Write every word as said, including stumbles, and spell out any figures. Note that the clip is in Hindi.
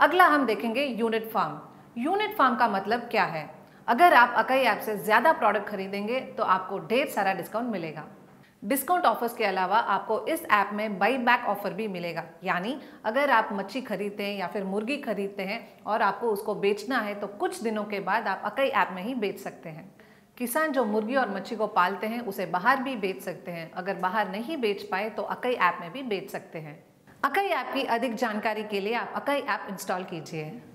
अगला हम देखेंगे यूनिट फार्म। यूनिट फार्म का मतलब क्या है? अगर आप अकाई ऐप से ज़्यादा प्रोडक्ट खरीदेंगे तो आपको ढेर सारा डिस्काउंट मिलेगा। डिस्काउंट ऑफर्स के अलावा आपको इस ऐप में बाई बैक ऑफर भी मिलेगा, यानी अगर आप मच्छी खरीदते हैं या फिर मुर्गी खरीदते हैं और आपको उसको बेचना है तो कुछ दिनों के बाद आप अकाई ऐप में ही बेच सकते हैं। किसान जो मुर्गी और मच्छी को पालते हैं उसे बाहर भी बेच सकते हैं, अगर बाहर नहीं बेच पाए तो अकाई ऐप में भी बेच सकते हैं। अकाई ऐप की अधिक जानकारी के लिए आप अकाई ऐप इंस्टॉल कीजिए।